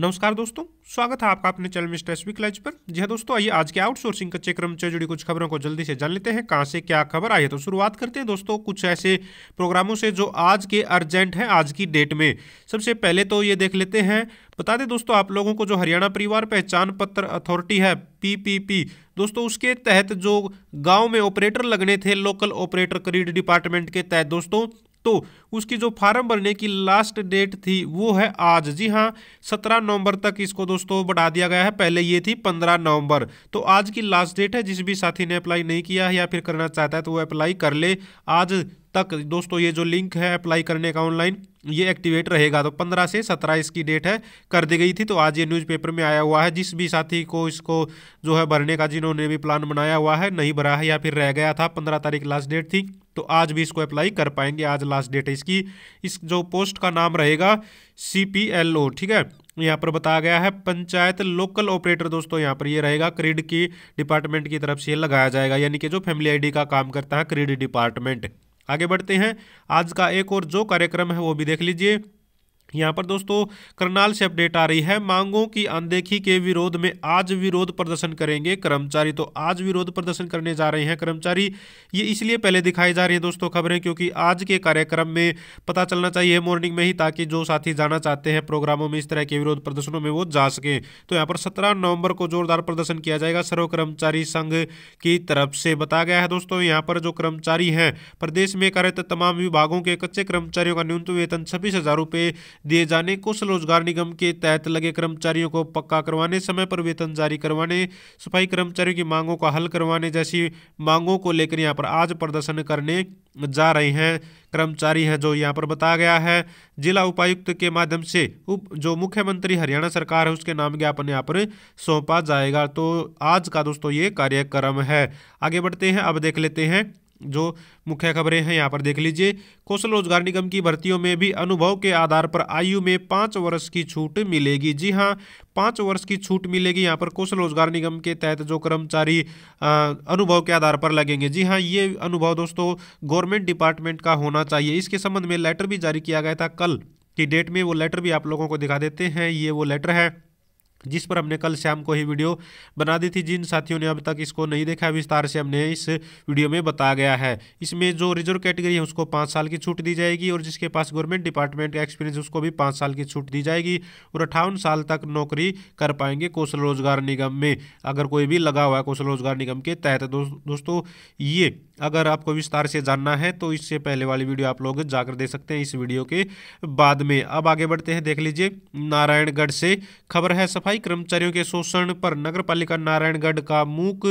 नमस्कार दोस्तों, स्वागत है आपका अपने चलमिस्टिक लाइज पर। जी हाँ दोस्तों, आइए आज के आउटसोर्सिंग कच्चे क्रम से जुड़ी कुछ खबरों को जल्दी से जान लेते हैं। कहाँ से क्या खबर आई है, तो शुरुआत करते हैं दोस्तों कुछ ऐसे प्रोग्रामों से जो आज के अर्जेंट हैं आज की डेट में। सबसे पहले तो ये देख लेते हैं, बता दें दोस्तों आप लोगों को, जो हरियाणा परिवार पहचान पत्र अथॉरिटी है PPP दोस्तों, उसके तहत जो गाँव में ऑपरेटर लगने थे, लोकल ऑपरेटर करीड डिपार्टमेंट के तहत दोस्तों, तो उसकी जो फार्म भरने की लास्ट डेट थी वो है आज। जी हाँ, 17 नवंबर तक इसको दोस्तों बढ़ा दिया गया है। पहले ये थी 15 नवंबर, तो आज की लास्ट डेट है। जिस भी साथी ने अप्लाई नहीं किया है या फिर करना चाहता है तो वो अप्लाई कर ले। आज तक दोस्तों ये जो लिंक है अप्लाई करने का ऑनलाइन, ये एक्टिवेट रहेगा। तो 15 से 17 इसकी डेट है, कर दी गई थी। तो आज ये न्यूज़पेपर में आया हुआ है। जिस भी साथी को इसको जो है भरने का, जिन्होंने भी प्लान बनाया हुआ है, नहीं भरा है या फिर रह गया था, 15 तारीख लास्ट डेट थी, तो आज भी इसको अप्लाई कर पाएंगे। आज लास्ट डेट है इसकी। इस जो पोस्ट का नाम रहेगा CPLO, ठीक है, यहाँ पर बताया गया है पंचायत लोकल ऑपरेटर दोस्तों। यहाँ पर ये रहेगा, करीड की डिपार्टमेंट की तरफ से लगाया जाएगा, यानी कि जो फैमिली ID का काम करता है करीड डिपार्टमेंट। आगे बढ़ते हैं, आज का एक और जो कार्यक्रम है वो भी देख लीजिए। यहाँ पर दोस्तों करनाल से अपडेट आ रही है, मांगों की अनदेखी के विरोध में आज विरोध प्रदर्शन करेंगे कर्मचारी। तो आज विरोध प्रदर्शन करने जा रहे हैं कर्मचारी। ये इसलिए पहले दिखाई जा रही है दोस्तों खबरें, क्योंकि आज के कार्यक्रम में पता चलना चाहिए मॉर्निंग में ही, ताकि जो साथी जाना चाहते हैं प्रोग्रामों में, इस तरह के विरोध प्रदर्शनों में वो जा सकें। तो यहाँ पर 17 नवंबर को जोरदार प्रदर्शन किया जाएगा सर्व कर्मचारी संघ की तरफ से, बताया गया है दोस्तों। यहाँ पर जो कर्मचारी हैं प्रदेश में कार्यरत तमाम विभागों के कच्चे कर्मचारियों का न्यूनतम वेतन 26,000 रुपये दिए जाने, कौशल रोजगार निगम के तहत लगे कर्मचारियों को पक्का करवाने, समय पर वेतन जारी करवाने, सफाई कर्मचारियों की मांगों का हल करवाने जैसी मांगों को लेकर यहाँ पर आज प्रदर्शन करने जा रहे हैं कर्मचारी हैं, जो यहाँ पर बताया गया है। जिला उपायुक्त के माध्यम से जो मुख्यमंत्री हरियाणा सरकार है उसके नाम ज्ञापन यहाँ पर सौंपा जाएगा। तो आज का दोस्तों ये कार्यक्रम है। आगे बढ़ते हैं, अब देख लेते हैं जो मुख्य खबरें हैं, यहाँ पर देख लीजिए। कौशल रोजगार निगम की भर्तियों में भी अनुभव के आधार पर आयु में 5 वर्ष की छूट मिलेगी। जी हाँ, 5 वर्ष की छूट मिलेगी। यहाँ पर कौशल रोजगार निगम के तहत जो कर्मचारी अनुभव के आधार पर लगेंगे, जी हाँ, ये अनुभव दोस्तों गवर्नमेंट डिपार्टमेंट का होना चाहिए। इसके संबंध में लेटर भी जारी किया गया था कल की डेट में, वो लेटर भी आप लोगों को दिखा देते हैं। ये वो लेटर है जिस पर हमने कल शाम को ही वीडियो बना दी थी। जिन साथियों ने अब तक इसको नहीं देखा, विस्तार से हमने इस वीडियो में बताया गया है। इसमें जो रिजर्व कैटेगरी है उसको 5 साल की छूट दी जाएगी, और जिसके पास गवर्नमेंट डिपार्टमेंट का एक्सपीरियंस उसको भी 5 साल की छूट दी जाएगी, और 58 साल तक नौकरी कर पाएंगे कौशल रोजगार निगम में, अगर कोई भी लगा हुआ है कौशल रोजगार निगम के तहत। दोस्तों ये अगर आपको विस्तार से जानना है तो इससे पहले वाली वीडियो आप लोग जाकर दे सकते हैं इस वीडियो के बाद में। अब आगे बढ़ते हैं, देख लीजिए नारायणगढ़ से खबर है, सफाई कर्मचारियों के शोषण पर नगरपालिका नारायणगढ़ का मूक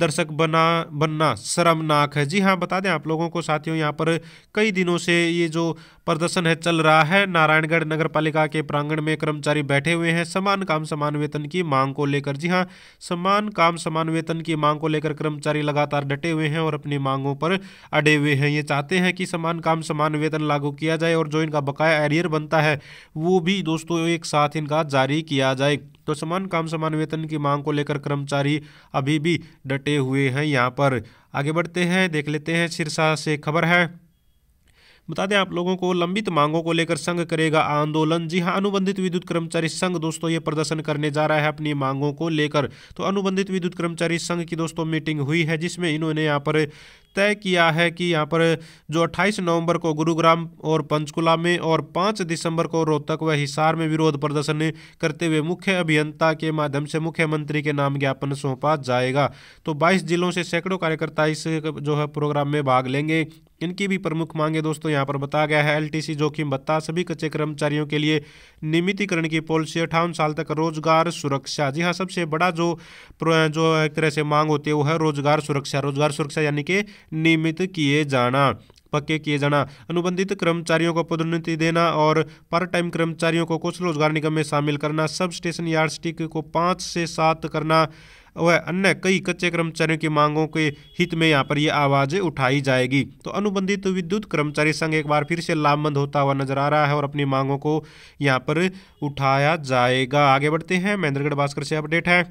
दर्शक बनना शर्मनाक है। जी हाँ, बता दें आप लोगों को साथियों, यहाँ पर कई दिनों से ये जो प्रदर्शन है चल रहा है। नारायणगढ़ नगरपालिका के प्रांगण में कर्मचारी बैठे हुए हैं समान काम समान वेतन की मांग को लेकर। जी हाँ, समान काम समान वेतन की मांग को लेकर कर्मचारी लगातार डटे हुए हैं और अपनी मांगों पर अड़े हुए हैं। ये चाहते हैं कि समान काम समान वेतन लागू किया जाए, और जो इनका बकाया एरियर बनता है वो भी दोस्तों एक साथ इनका जारी किया जाए। तो समान काम समान वेतन की मांग को लेकर कर्मचारी अभी भी डटे हुए हैं यहाँ पर। आगे बढ़ते हैं, देख लेते हैं सिरसा से खबर है, बता दें आप लोगों को, लंबित मांगों को लेकर संघ करेगा आंदोलन। जी हां, अनुबंधित विद्युत कर्मचारी संघ दोस्तों ये प्रदर्शन करने जा रहा है अपनी मांगों को लेकर। तो अनुबंधित विद्युत कर्मचारी संघ की दोस्तों मीटिंग हुई है, जिसमें इन्होंने यहाँ पर तय किया है कि यहाँ पर जो 28 नवंबर को गुरुग्राम और पंचकुला में, और 5 दिसंबर को रोहतक व हिसार में विरोध प्रदर्शन करते हुए मुख्य अभियंता के माध्यम से मुख्यमंत्री के नाम ज्ञापन सौंपा जाएगा। तो 22 जिलों से सैकड़ों कार्यकर्ता इस जो है प्रोग्राम में भाग लेंगे। इनकी भी प्रमुख मांगे दोस्तों यहाँ पर बताया गया है, LTC जोखिम भत्ता, सभी कच्चे कर्मचारियों के लिए नियमितीकरण की पॉलिसी, 58 साल तक रोजगार सुरक्षा। जी हाँ, सबसे बड़ा जो एक तरह से मांग होती है वो है रोजगार सुरक्षा। रोजगार सुरक्षा यानी कि नियमित किए जाना, पक्के किए जाना, अनुबंधित कर्मचारियों को पदोन्नति देना, और पार्ट टाइम कर्मचारियों को कौशल रोजगार निगम में शामिल करना, सब स्टेशन यार्डस्टिक को 5 से 7 करना, वह अन्य कई कच्चे कर्मचारियों की मांगों के हित में यहाँ पर ये आवाज़ें उठाई जाएगी। तो अनुबंधित विद्युत कर्मचारी संघ एक बार फिर से लामबंद होता हुआ नजर आ रहा है, और अपनी मांगों को यहाँ पर उठाया जाएगा। आगे बढ़ते हैं, महेंद्रगढ़ भास्कर से अपडेट है,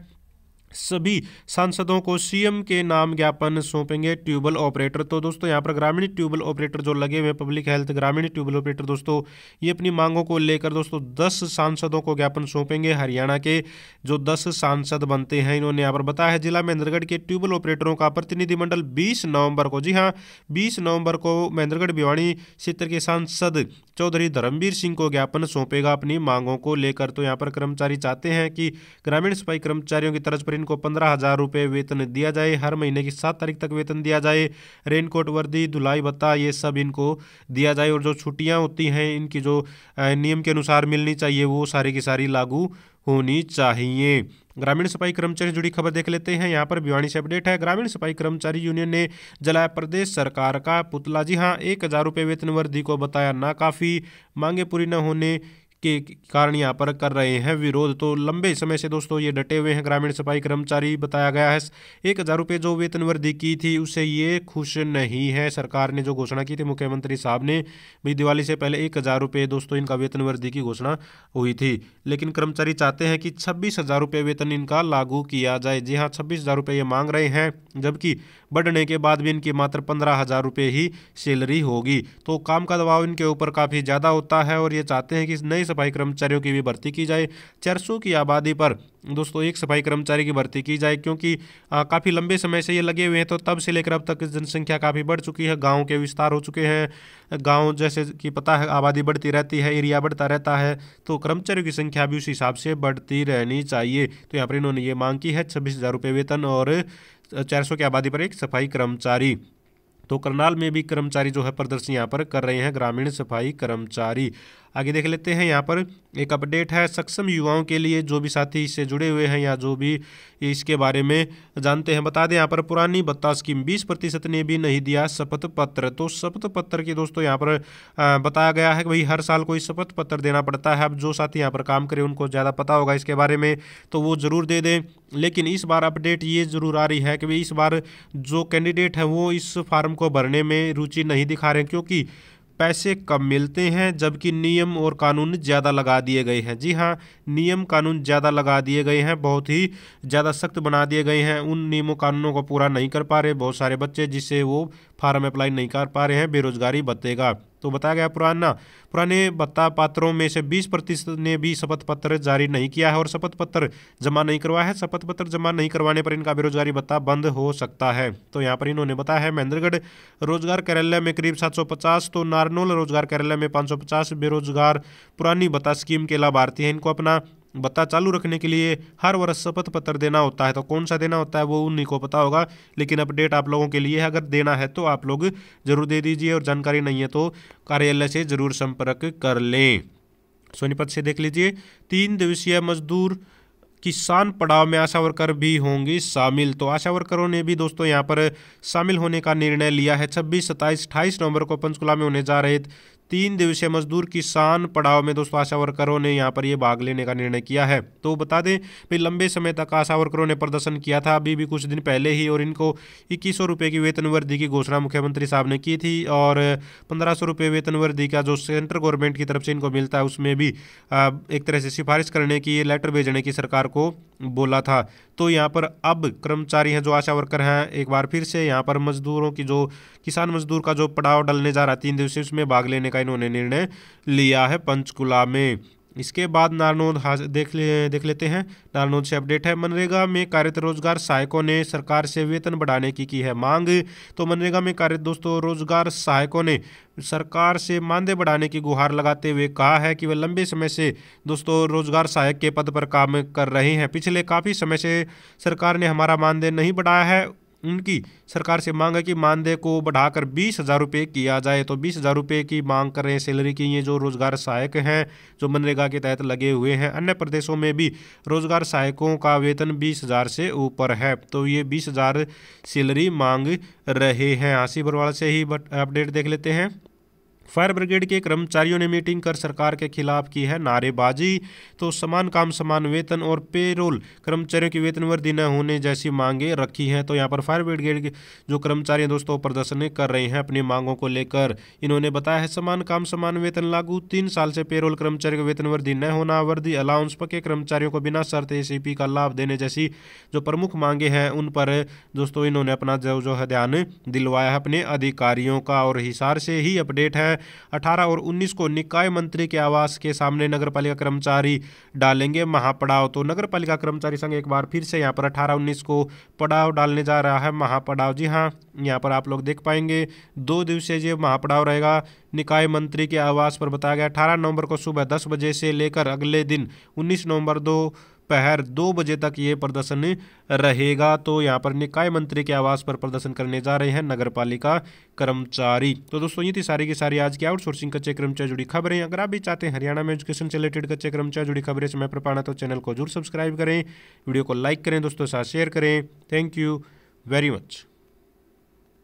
सभी सांसदों को सीएम के नाम ज्ञापन सौंपेंगे ट्यूबवेल ऑपरेटर। तो दोस्तों यहाँ पर ग्रामीण ट्यूबवेल ऑपरेटर जो लगे हुए पब्लिक हेल्थ ग्रामीण ट्यूबवेल ऑपरेटर दोस्तों ये अपनी मांगों को लेकर दोस्तों 10 सांसदों को ज्ञापन सौंपेंगे। हरियाणा के जो 10 सांसद बनते हैं इन्होंने यहाँ पर बताया है जिला महेंद्रगढ़ के ट्यूबवेल ऑपरेटरों का प्रतिनिधिमंडल 20 नवंबर को, जी हाँ 20 नवंबर को महेंद्रगढ़ भिवानी क्षेत्र के सांसद चौधरी धर्मवीर सिंह को ज्ञापन सौंपेगा अपनी मांगों को लेकर। तो यहाँ पर कर्मचारी चाहते हैं कि ग्रामीण सफाई कर्मचारियों की तर्ज पर इनको 15,000 रुपये वेतन दिया जाए, हर महीने की 7 तारीख तक वेतन दिया जाए, रेनकोट वर्दी धुलाई भत्ता ये सब इनको दिया जाए और जो छुट्टियां होती हैं इनकी जो नियम के अनुसार मिलनी चाहिए वो सारी की सारी लागू होनी चाहिए। ग्रामीण सफाई कर्मचारी जुड़ी खबर देख लेते हैं। यहाँ पर भिवानी से अपडेट है, ग्रामीण सफाई कर्मचारी यूनियन ने जलाया प्रदेश सरकार का पुतला, जी हाँ 1,000 रुपये वेतन वृद्धि को बताया ना काफ़ी, मांगे पूरी न होने के कारण यहाँ पर कर रहे हैं विरोध। तो लंबे समय से दोस्तों ये डटे हुए हैं ग्रामीण सफाई कर्मचारी। बताया गया है 1,000 रुपये जो वेतन वृद्धि की थी उससे ये खुश नहीं है। सरकार ने जो घोषणा की थी मुख्यमंत्री साहब ने भी दिवाली से पहले 1,000 रुपये दोस्तों इनका वेतन वृद्धि की घोषणा हुई थी, लेकिन कर्मचारी चाहते हैं कि 26,000 रुपये वेतन इनका लागू किया जाए। जी हाँ 26,000 रुपये ये मांग रहे हैं, जबकि बढ़ने के बाद भी इनकी मात्र 15,000 रुपये ही सैलरी होगी। तो काम का दबाव इनके ऊपर काफ़ी ज़्यादा होता है और ये चाहते हैं कि नए सफाई कर्मचारियों की भी भर्ती की जाए। 400 की आबादी पर दोस्तों 1 सफाई कर्मचारी की भर्ती की जाए, क्योंकि काफ़ी लंबे समय से ये लगे हुए हैं। तो तब से लेकर अब तक जनसंख्या काफ़ी बढ़ चुकी है, गाँव के विस्तार हो चुके हैं, गाँव जैसे कि पता है आबादी बढ़ती रहती है, एरिया बढ़ता रहता है, तो कर्मचारियों की संख्या भी उस हिसाब से बढ़ती रहनी चाहिए। तो यहाँ पर इन्होंने ये मांग की है 26,000 रुपये वेतन और 400 की आबादी पर 1 सफाई कर्मचारी। तो करनाल में भी कर्मचारी जो है प्रदर्शन यहाँ पर कर रहे हैं ग्रामीण सफाई कर्मचारी। आगे देख लेते हैं, यहाँ पर एक अपडेट है सक्षम युवाओं के लिए, जो भी साथी इससे जुड़े हुए हैं या जो भी इसके बारे में जानते हैं बता दें। यहाँ पर पुरानी भत्ता स्कीम 20% ने भी नहीं दिया शपथ पत्र। तो शपथ पत्र की दोस्तों यहाँ पर बताया गया है कि भाई हर साल कोई शपथ पत्र देना पड़ता है। अब जो साथी यहाँ पर काम करें उनको ज़्यादा पता होगा इसके बारे में, तो वो ज़रूर दे दें। लेकिन इस बार अपडेट ये ज़रूर आ रही है कि भाई इस बार जो कैंडिडेट है वो इस फार्म को भरने में रुचि नहीं दिखा रहे, क्योंकि पैसे कम मिलते हैं जबकि नियम और कानून ज़्यादा लगा दिए गए हैं। जी हाँ नियम कानून ज़्यादा लगा दिए गए हैं, बहुत ही ज़्यादा सख्त बना दिए गए हैं। उन नियमों कानूनों को पूरा नहीं कर पा रहे बहुत सारे बच्चे, जिससे वो फार्म अप्लाई नहीं कर पा रहे हैं, बेरोजगारी बढ़ेगा। तो बताया गया पुराने भत्ता पात्रों में से 20% ने भी शपथ पत्र जारी नहीं किया है और शपथ पत्र जमा नहीं करवाया है। शपथ पत्र जमा नहीं करवाने पर इनका बेरोजगारी भत्ता बंद हो सकता है। तो यहाँ पर इन्होंने बताया है महेंद्रगढ़ रोजगार कार्यालय में करीब 750, तो नारनोल रोजगार कार्यालय में 550 बेरोजगार पुरानी भत्ता स्कीम के लाभार्थी हैं। इनको अपना भत्ता चालू रखने के लिए हर वर्ष शपथ पत्र देना होता है, तो कौन सा देना होता है वो उन्हीं को पता होगा। लेकिन अपडेट आप लोगों के लिए है, अगर देना है तो आप लोग जरूर दे दीजिए और जानकारी नहीं है तो कार्यालय से जरूर संपर्क कर लें। सोनीपत से देख लीजिए, 3 दिवसीय मजदूर किसान पड़ाव में आशा वर्कर भी होंगी शामिल। तो आशा वर्करों ने भी दोस्तों यहाँ पर शामिल होने का निर्णय लिया है। 26, 27, 28 नवंबर को पंचकुला में होने जा रहे 3 दिवसीय मजदूर किसान पड़ाव में दोस्तों आशा वर्करों ने यहाँ पर ये भाग लेने का निर्णय किया है। तो बता दें भाई लंबे समय तक आशा वर्करों ने प्रदर्शन किया था, अभी भी कुछ दिन पहले ही, और इनको 2,100 रुपये की वेतन वृद्धि की घोषणा मुख्यमंत्री साहब ने की थी और 1,500 रुपये वेतन वृद्धि का जो सेंट्रल गवर्नमेंट की तरफ से इनको मिलता है उसमें भी एक तरह से सिफारिश करने की, लेटर भेजने की सरकार को बोला था। तो यहाँ पर अब कर्मचारी हैं जो आशा वर्कर हैं एक बार फिर से यहाँ पर मजदूरों की जो किसान मजदूर का जो पड़ाव डलने जा रहा 3 दिवसीय उसमें भाग लेने का इन्होंने निर्णय लिया है पंचकुला में। इसके बाद नारनोल देख लेते हैं। नारनोल से अपडेट है मनरेगा में कार्यरत रोजगार सहायकों ने सरकार से वेतन बढ़ाने की है मांग। तो मनरेगा में कार्यरत दोस्तों रोजगार सहायकों ने सरकार से मानदेय बढ़ाने की गुहार लगाते हुए कहा है कि वह लंबे समय से दोस्तों रोजगार सहायक के पद पर काम कर रहे हैं। पिछले काफ़ी समय से सरकार ने हमारा मानदेय नहीं बढ़ाया है। उनकी सरकार से मांग है कि मानदेय को बढ़ाकर 20,000 रुपये किया जाए। तो 20,000 रुपये की मांग कर रहे हैं सैलरी की ये जो रोजगार सहायक हैं जो मनरेगा के तहत लगे हुए हैं। अन्य प्रदेशों में भी रोजगार सहायकों का वेतन 20,000 से ऊपर है, तो ये 20,000 सैलरी मांग रहे हैं। आशीष अग्रवाल से ही अपडेट देख लेते हैं। फायर ब्रिगेड के कर्मचारियों ने मीटिंग कर सरकार के खिलाफ की है नारेबाजी। तो समान काम समान वेतन और पेरोल कर्मचारियों की वेतन वृद्धि न होने जैसी मांगे रखी हैं। तो यहाँ पर फायर ब्रिगेड के जो कर्मचारी हैं दोस्तों प्रदर्शन कर रहे हैं अपनी मांगों को लेकर। इन्होंने बताया है समान काम समान वेतन लागू, 3 साल से पेरोल कर्मचारी का वेतन वृद्धि न होना, वृद्धि अलाउंस, पके कर्मचारियों को बिना शर्त ACP का लाभ देने जैसी जो प्रमुख मांगे हैं उन पर दोस्तों इन्होंने अपना जो है ध्यान दिलवाया है अपने अधिकारियों का। और हिसार से ही अपडेट है 18 और 19 को निकाय मंत्री के आवास के सामने नगरपालिका कर्मचारी डालेंगे महापड़ाव। तो नगरपालिका कर्मचारी संघ एक बार फिर से यहाँ पर 18-19 को पड़ाव डालने जा रहा है महापड़ाव। जी हाँ, यहाँ पर आप लोग देख पाएंगे 2 दिवसीय ये महापड़ाव रहेगा निकाय मंत्री के आवास पर। बताया गया 18 नवंबर को सुबह 10 बजे से लेकर अगले दिन 19 नवंबर दोपहर 2 बजे तक ये प्रदर्शन रहेगा। तो यहाँ पर निकाय मंत्री के आवास पर प्रदर्शन करने जा रहे हैं नगरपालिका कर्मचारी। तो दोस्तों ये थी सारी की सारी आज की आउटसोर्सिंग कच्चे कर्मचारी जुड़ी खबरें। अगर आप भी चाहते हैं हरियाणा में एजुकेशन से रिलेटेड कच्चे कर्मचारी जुड़ी खबरें समय पर पाना तो चैनल को जरूर सब्सक्राइब करें, वीडियो को लाइक करें, दोस्तों के साथ शेयर करें। Thank you very much.